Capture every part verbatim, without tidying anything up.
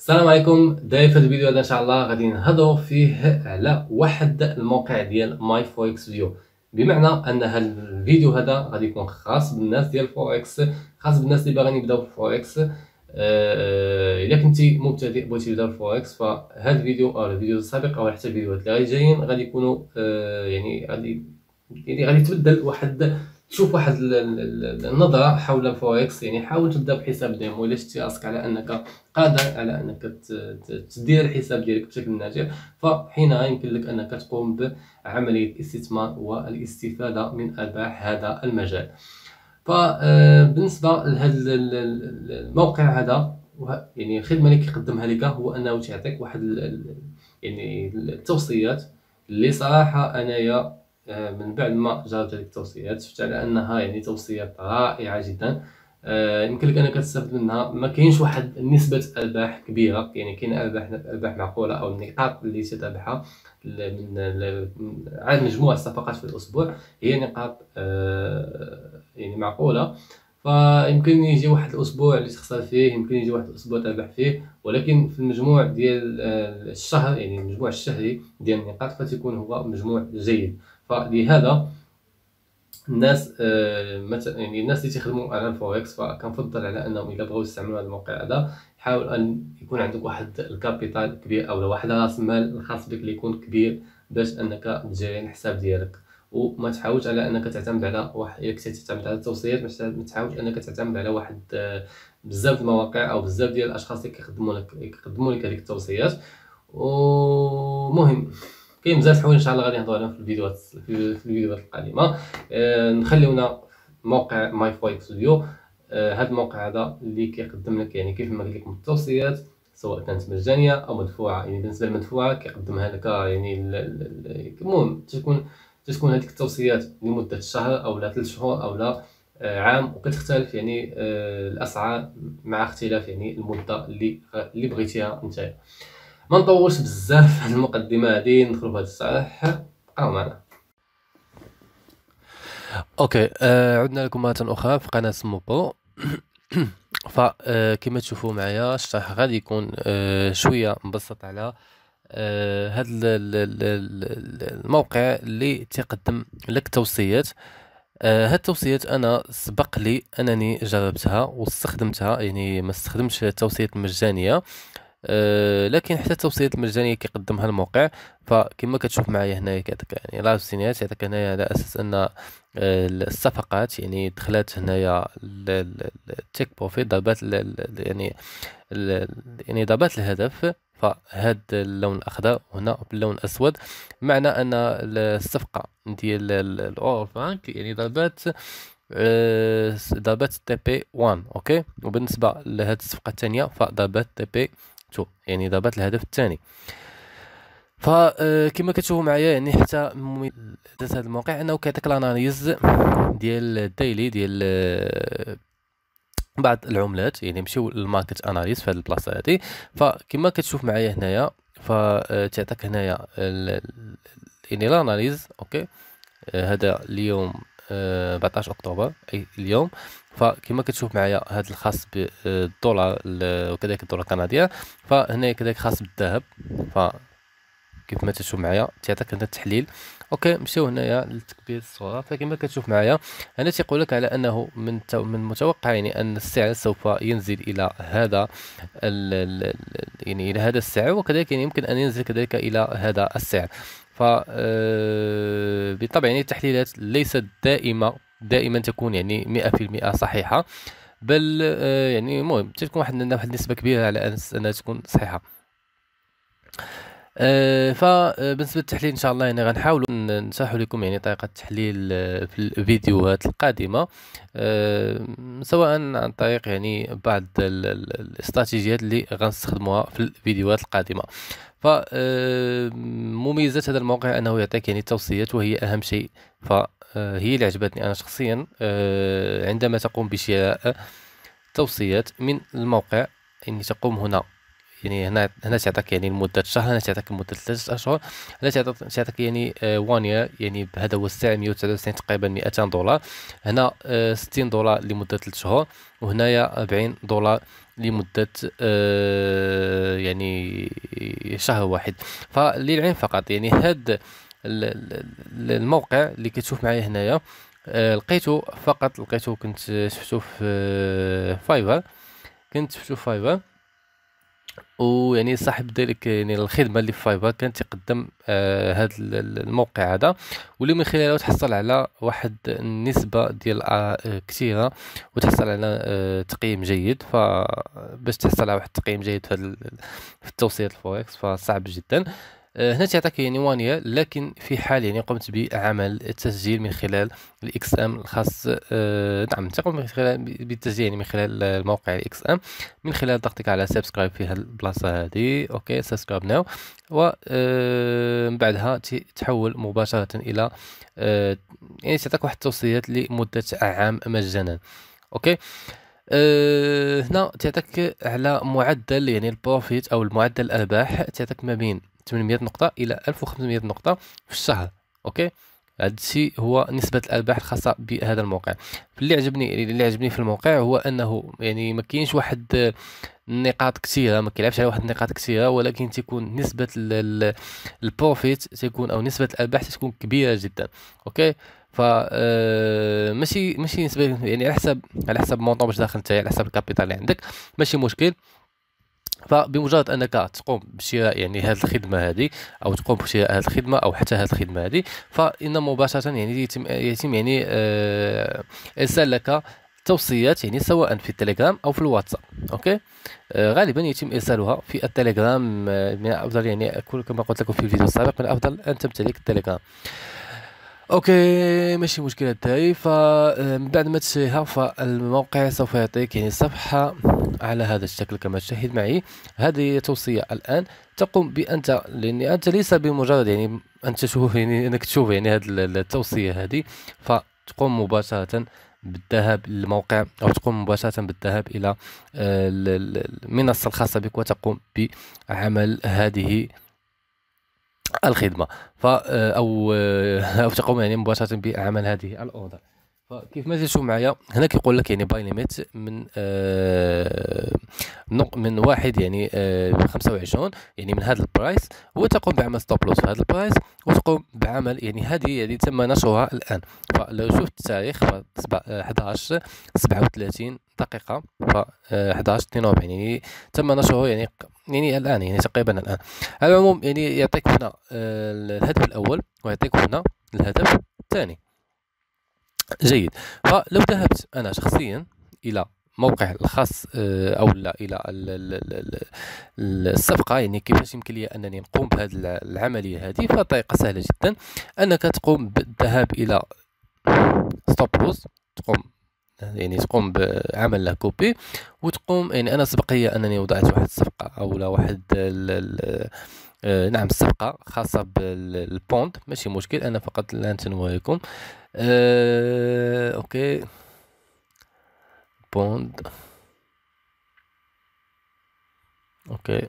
السلام عليكم. داير في الفيديو هذا ان شاء الله غادي نهضروا فيه على واحد الموقع ديال ماي فوركس فيو، بمعنى ان هذا الفيديو هذا غادي يكون خاص بالناس ديال الفوركس، خاص بالناس اللي باغيين يبداو في الفوركس. الا كنتي مبتدئ بغيتي تبدا في الفوركس فهاد الفيديو او الفيديو السابق او حتى الفيديوهات اللي غادي جايين غادي يكونوا يعني غادي يعني غادي تبدل واحد، تشوف واحد النظره حول الفوركس. يعني حاول تبدا بحساب ديمو الا شتي راسك على انك قادر على انك تدير الحساب ديالك بشكل ناجح، فحينها يمكن لك انك تقوم بعمليه الاستثمار والاستفاده من ارباح هذا المجال. فبالنسبه لهذا الموقع هذا، يعني الخدمه اللي كيقدمها لك هو انه تعطيك واحد يعني التوصيات اللي صراحه انايا من بعد ما جربت هذيك التوصيات شفت على انها يعني توصيات رائعه جدا، يمكن لك انك تستفد منها. ما كاينش واحد نسبه ارباح كبيره، يعني كاين ارباح ارباح معقوله او النقاط اللي تتربحها من على مجموع الصفقات في الاسبوع هي نقاط يعني معقوله. فيمكن يجي واحد الاسبوع اللي تخسر فيه، يمكن يجي واحد الاسبوع تربح فيه، ولكن في المجموع ديال الشهر يعني المجموع الشهري ديال النقاط فتكون هو مجموع جيد. فلهذا الناس مثلا يعني الناس اللي تخدموا على الفوركس فكنفضل على انهم الا بغاو يستعملوا هذا الموقع هذا حاول ان يكون عندك واحد الكابيتال كبير او واحد راس المال الخاص بك اللي يكون كبير باش انك تجري الحساب ديالك، وما تحاولش على انك تعتمد على واحد الا كنتي تعتمد على التوصيات ما تحاولش انك تعتمد على واحد بزاف المواقع او بزاف ديال الاشخاص اللي كيخدموا لك كيقدموا لك هذيك التوصيات. ومهم كاين بزاف الحوايج ان شاء الله غادي نهضروا عليهم في الفيديوهات في الفيديوهات القادمه. أه نخليونا موقع ماي فوركس فيو، أه هذا الموقع هذا اللي كيقدم لك يعني كيف ما قلت لكم التوصيات سواء كانت مجانيه او مدفوعه. يعني بالنسبه للمدفوعه كيقدمها لك يعني المهم تكون تكون هذيك التوصيات لمده شهر او لا ثلاث شهور او لا عام، وكتختلف يعني الاسعار مع اختلاف يعني المده اللي اللي بغيتيها انت. ما نطولش بزاف على المقدمه هذه، ندخلوا فهاد الشرح بقاو معنا. اوكي آه عدنا لكم مره اخرى في قناه موبو. فكما تشوفوا معايا الشرح غادي يكون آه شويه مبسط على آه هاد الموقع اللي تقدم لك توصيات. آه هاد التوصيات انا سبق لي انني جربتها واستخدمتها، يعني ما استخدمتش التوصيات المجانيه، أه لكن حتى التوصيات المجانيه كيقدمها الموقع. فكما كتشوف معايا هنايا كيعطيك يعني راسينات، يعطيك هنايا على اساس ان الصفقات يعني دخلت هنايا التيك بروفيت ضربات يعني يعني ضربات الهدف، فهاد اللون الاخضر وهنا باللون الاسود معنى ان الصفقه ديال الاورو فرانك يعني ضربات ضربات تي بي واحد. اوكي، وبالنسبه لهاد الصفقه الثانيه فضربات تي بي تو يعني ضربات الهدف الثاني. فكما كتشوفوا معايا يعني حتى مميزات هذا الموقع انه كيعطيك الاناليز ديال الديلي ديال بعض العملات، يعني نمشيو للماركت اناليز في هذه البلاصه هذه. فكما كتشوف معايا هنايا فتعطيك هنايا يعني الاناليز. اوكي هذا اليوم أربعطاش أكتوبر اي اليوم. فكما كتشوف معايا هذا الخاص بالدولار وكذلك الدولار الكندي، فهنا كذلك خاص بالذهب. فكيف ما تشوف معايا تيعطيك هنا التحليل. اوكي نمشيو هنايا لتكبير الصوره. فكما كتشوف معايا هنا تيقول لك على انه من من متوقع يعني ان السعر سوف ينزل الى هذا يعني الى هذا السعر، وكذلك يعني يمكن ان ينزل كذلك الى هذا السعر. ف بالطبع يعني التحليلات ليست دائما دائما تكون يعني مئة بالمئة صحيحه، بل يعني المهم تكون واحد النسبه كبيره على اساس انها تكون صحيحه. فبالنسبه للتحليل ان شاء الله يعني غنحاولوا نشرحوا لكم يعني طريقه التحليل في الفيديوهات القادمه، سواء عن طريق يعني بعض الاستراتيجيات اللي غنستخدموها في الفيديوهات القادمه. فمميزات هذا الموقع انه يعطيك يعني التوصيات وهي اهم شيء، فهي اللي عجبتني انا شخصيا عندما تقوم بشراء توصيات من الموقع. اني يعني تقوم هنا يعني هنا هنا تعطيك يعني لمده شهر، هنا تعطيك لمده ثلاثة اشهر، هنا تعطيك يعني وانيا، يعني هذا هو السعر مئة وتسعة وتسعين تقريبا مئتين دولار، هنا ستين دولار لمده ثلاثة شهور، وهنايا أربعين دولار لمده يعني شهر واحد. فللعلم فقط يعني هذا الموقع اللي كتشوف معايا هنايا لقيته فقط لقيته كنت شفتو في فايفر، كنت شفتو في فايفر، ويعني صاحب ذلك يعني الخدمه اللي في فايفر كان تقدم آه هذا الموقع هذا، واللي من خلاله تحصل على واحد النسبه ديال آه كثيره، وتحصل على آه تقييم جيد. فباش تحصل على واحد التقييم جيد في, في التوصيات الفوركس فصعب جدا. هنا تعطيك يعني وانيا، لكن في حال يعني قمت بعمل التسجيل من خلال الاكس ام الخاص، أه نعم تقوم من خلال بالتسجيل يعني من خلال موقع الاكس ام من خلال ضغطك على سبسكرايب في هذه البلاصه هذه، اوكي سبسكرايب ناو، و من بعدها تحول مباشره الى أه يعني تعطيك واحد التوصيات لمده عام مجانا، اوكي. أه هنا تعطيك على معدل يعني البروفيت او المعدل الارباح، تعطيك ما بين ثمانمئة نقطة إلى ألف وخمسمئة نقطة في الشهر، أوكي. هذا الشيء هو نسبة الأرباح الخاصة بهذا الموقع. اللي عجبني اللي عجبني في الموقع هو أنه يعني ما كاينش واحد النقاط كثيرة، ما كيلعبش على واحد النقاط كثيرة، ولكن تكون نسبة البروفيت تكون أو نسبة الأرباح تكون كبيرة جدا، أوكي. ف ماشي ماشي نسبة يعني على حسب على حسب مونطون باش داخل نتايا، على حسب الكابيتال اللي عندك، ماشي مشكل. فبمجرد انك تقوم بشراء يعني هذه الخدمه هذه، او تقوم بشراء هذه الخدمه، او حتى هذه الخدمه هذه، فان مباشره يعني يتم يتم يعني ارسال لك توصيات يعني سواء في التليجرام او في الواتساب، اوكي. آه غالبا يتم ارسالها في التليجرام، من الافضل يعني كما قلت لكم في الفيديو السابق من الافضل ان تمتلك التليجرام، اوكي ماشي مشكله تاعي. فمن بعد ما تشريها فالموقع سوف يعطيك يعني صفحه على هذا الشكل كما تشاهد معي. هذه توصيه الان تقوم بانت، لان انت ليس بمجرد يعني ان تشوف يعني انك تشوف يعني هذه التوصيه هذه فتقوم مباشره بالذهاب للموقع، او تقوم مباشره بالذهاب الى المنصه الخاصه بك وتقوم بعمل هذه الخدمه، ف او او تقوم يعني مباشره بعمل هذه الاوردر. فكيف ما تشوف معايا هنا كيقول لك يعني باي ليميت من آه من واحد يعني آه خمسة وعشرين يعني من هذا البرايس، وتقوم بعمل ستوب لوس في هذا البرايس، وتقوم بعمل يعني هذه يعني تم نشرها الان. فلو شفت التاريخ أحد عشر سبعة وثلاثين دقيقه، ف أحد عشر اثنين وأربعين يعني تم نشره يعني يعني الان يعني تقريبا الان. على العموم يعني يعطيك هنا الهدف الاول ويعطيك هنا الهدف الثاني، جيد. فلو ذهبت انا شخصيا الى موقع الخاص او لا الى الصفقه، يعني كيفاش يمكن لي انني نقوم بهذه العمليه هذه، فطريقه سهله جدا انك تقوم بالذهاب الى ستوب لوس، تقوم يعني تقوم بعمل له كوبي وتقوم، يعني انا سبق لي انني وضعت واحد الصفقه او لا واحد ال ال آه نعم الصفقه خاصه بالبوند، ماشي مشكل. انا فقط الان تنوه لكم آه اوكي بوند، اوكي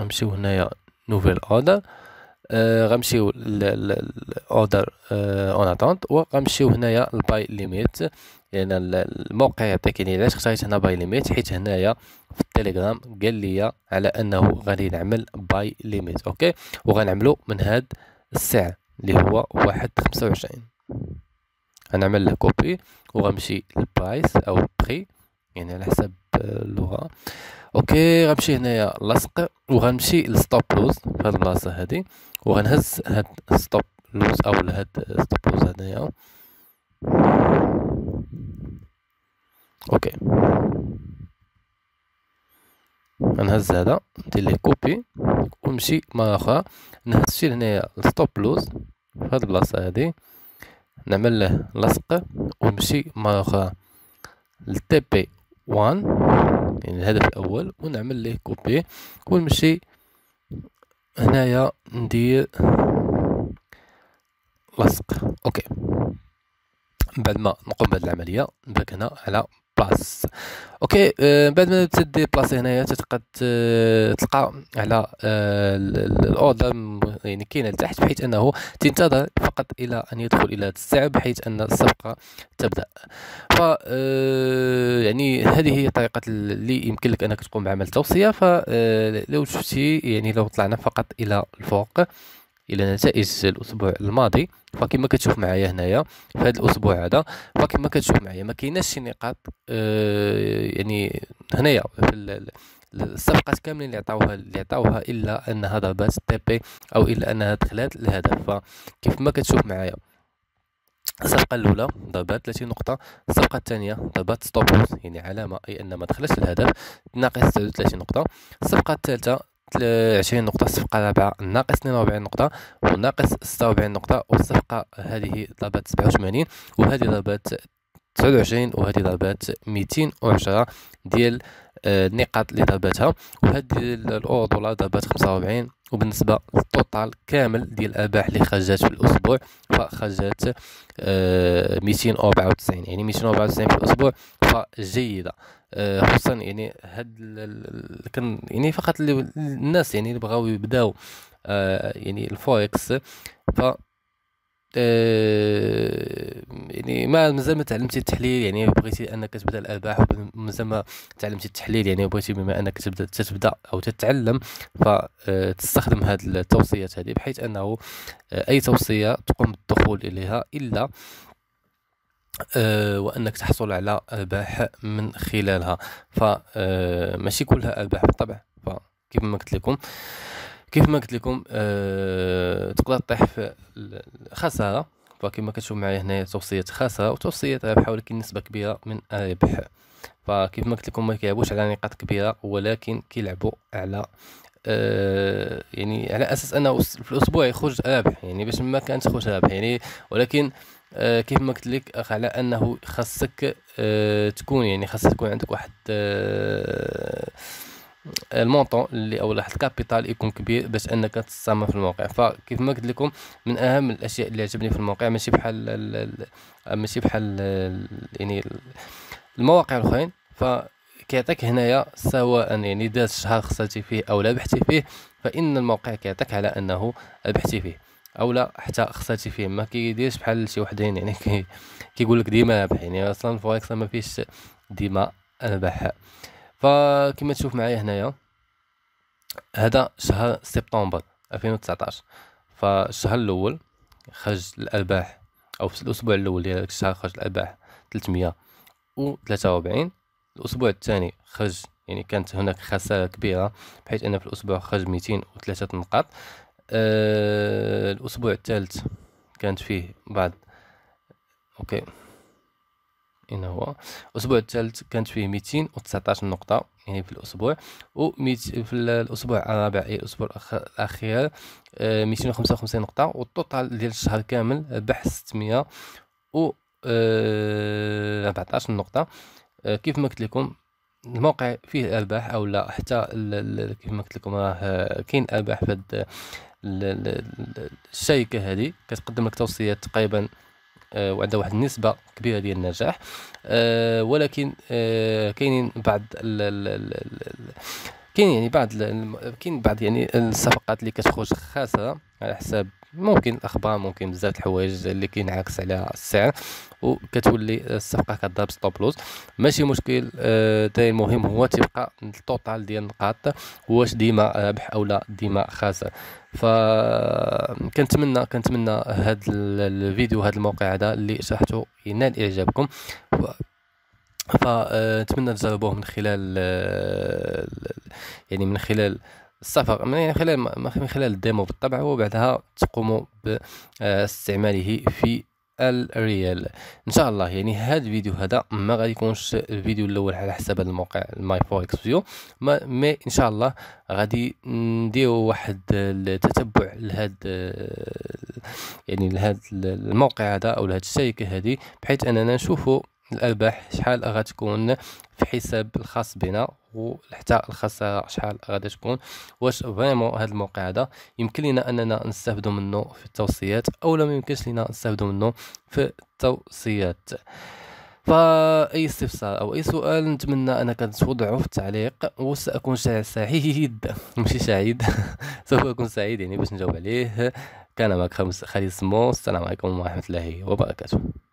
غنمشيو هنايا نوفيل اوردر، آه غنمشيو الاوردر اون آه اتونت، وغنمشيو هنايا الباي ليميت. يعني الموقع يعطيك يعني علاش اختاريت هنا باي ليميت، حيت هنايا في التليجرام قال لي على انه غادي نعمل باي ليميت، اوكي. وغنعملو من هاد السعر اللي هو واحد خمسة وعشرين، غنعمل له كوبي وغنمشي للبرايس او البخي يعني على حسب اللغه، اوكي. غنمشي هنايا لصق وغنمشي للستوب لوز في هاد البلاصه هادي، وغنهز هاد ستوب لوز او هاد ستوب لوز هنايا، اوكي. غنهز هذا ندير ليه كوبي ونمشي مره اخرى نهز شي لهنايا الستوب لوز في هاد البلاصه هادي، نعمل له لصق ونمشي مره اخرى للتي بي واحد يعني الهدف الاول، ونعمل ليه كوبي ونمشي هنايا ندير لصق، اوكي. بعد ما نقوم بهاد العمليه نبقى هنا على بلاس. اوكي بعد ما تدي بلاصي هنايا تتقد تلقى على الاوردر يعني كاينه لتحت، بحيث انه تنتظر فقط الى ان يدخل الى السعر بحيث ان الصفقه تبدا. ف يعني هذه هي طريقه اللي يمكن لك انك تقوم بعمل توصيه. فلو شفتي يعني لو طلعنا فقط الى الفوق الى نتائج الاسبوع الماضي، فكما كتشوف معايا هنايا في هذا الاسبوع هذا، فكما كتشوف معايا ما كايناش شي نقاط أه يعني هنايا في الصفقات كاملين اللي عطاوها اللي عطاوها الا انها ضربات تي بي او الا انها دخلات الهدف. فكيف ما كتشوف معايا الصفقه الاولى ضربات ثلاثين نقطه، الصفقه الثانيه ضربات ستوب لوس يعني علامه اي ان ما دخلتش الهدف ناقص ثلاثين نقطه، الصفقه الثالثه عشرين نقطة، الصفقة الرابعة ناقص اثنين وأربعين نقطة وناقص ستة وأربعين نقطة، والصفقة هذه ضربات سبعة وثمانين وهذه ضربات تسعة وعشرين وهذه ضربات مئتين وعشرة ديال النقاط اللي ضرباتها، وهذه الأورو دولار ضربات خمسة وأربعين. وبالنسبة للتوتال كامل ديال الأرباح اللي خرجات في الأسبوع فخرجات مئتين وأربعة وتسعين يعني مئتين وأربعة وتسعين في الأسبوع، فجيدة خصوصا يعني هاد كان يعني فقط الناس يعني اللي بغاو يبداو يعني الفوركس. ف أه يعني ما مازال ما تعلمتي التحليل، يعني بغيتي انك تبدا الارباح ومازال ما تعلمتي التحليل، يعني بغيتي بما انك تبدا تبدا او تتعلم فتستخدم هذه التوصيات هذه، بحيث انه اي توصيه تقوم بالدخول اليها الا أه وانك تحصل على ارباح من خلالها. فماشي كلها ارباح بالطبع، فكيف ما قلت لكم كيف ما قلت لكم أه تقدر تطيح في الخساره. فكما كتشوف معايا هنايا توصيه خساره وتوصيه رابحه ولكن نسبه كبيره من الربح. فكيف ما قلت لكم ما كيلعبوش على نقاط كبيره ولكن كيلعبوا على أه يعني على اساس انه في الاسبوع يخرج رابح، يعني باش ما كانت تخرج رابح يعني. ولكن أه كيف ما قلت لك على انه خاصك أه تكون يعني خاصك تكون عندك واحد أه المونطون اللي او واحد الكابيتال يكون كبير باش انك تستثمر في الموقع. فكيف ما قلت لكم من اهم الاشياء اللي عجبني في الموقع ماشي بحال ماشي بحال يعني المواقع الاخرين، فكيعطيك هنايا سواء يعني داز شهر خسرتي فيه او ربحتي فيه، فان الموقع كيعطيك على انه ربحتي فيه او لا حتى خسرتي فيه. ما كيديرش بحال شي وحدين يعني كي كيقول لك ديما ربح، يعني اصلا الفوركس ما فيهش ديما ربح. فكما تشوف معايا هنايا هذا شهر سبتمبر ألفين وتسعطاش، فالشهر الاول خرج الارباح او في الاسبوع الاول ديال الشهر خرج الارباح ثلاثمئة وثلاثة وأربعين، الاسبوع الثاني خرج يعني كانت هناك خساره كبيره بحيث ان في الاسبوع خرج مئتين وثلاثة نقاط، أه الاسبوع الثالث كانت فيه بعض اوكي هنا هو الاسبوع الثالث كانت فيه مئتين وتسعطاش نقطه يعني في الاسبوع، و في الاسبوع الرابع اي الاسبوع الاخير أه مئتين وخمسة وخمسين نقطه، والتوتال ديال الشهر كامل ربح ستمئة وأربعطاش نقطه. أه كيف ما قلت لكم الموقع فيه ارباح او لا حتى كيف ما قلت لكم راه كاين ارباح في هاد الشركه هذه، كتقدم لك توصيات تقريبا أه وعندها واحد النسبه كبيره ديال النجاح، أه ولكن أه كاينين بعض كاين يعني بعض كاين بعض يعني الصفقات اللي كتخرج خاسره على حساب ممكن الاخبار، ممكن بزاف الحوايج اللي كينعكس على السعر وكتولي الصفقه كضرب ستوب لوس، ماشي مشكل. أه المهم هو تبقى التوتال ديال النقاط واش ديما ربح او لا ديما خاسر. فكنتمنى كنتمنى هذا الفيديو هذا الموقع هذا اللي شرحته ينال اعجابكم، فنتمنى تجربوه من خلال يعني من خلال السفر من خلال من خلال الديمو بالطبع، وبعدها تقوموا باستعماله في الريال ان شاء الله. يعني هذا الفيديو هذا ما غادي يكونش الفيديو الاول على حساب الموقع ماي فوركس فيو، ما مي ان شاء الله غادي نديروا واحد التتبع لهذا يعني لهذا الموقع هذا او لهذه الشركه هذه، بحيث اننا نشوفوا الارباح شحال غتكون في حساب الخاص بنا وحتى الخساره شحال غادي تكون، واش فريمون هذا الموقع هذا يمكن لنا اننا نستافدوا منه في التوصيات او لا ما يمكنش لنا نستافدوا منه في التوصيات. فأي استفسار أو أي سؤال نتمنى أنك توضعه في التعليق، وسأكون سعيد ماشي سعيد سوف أكون سعيد يعني باش نجاوب عليه. كان معك خالد سمو، السلام عليكم ورحمة الله وبركاته.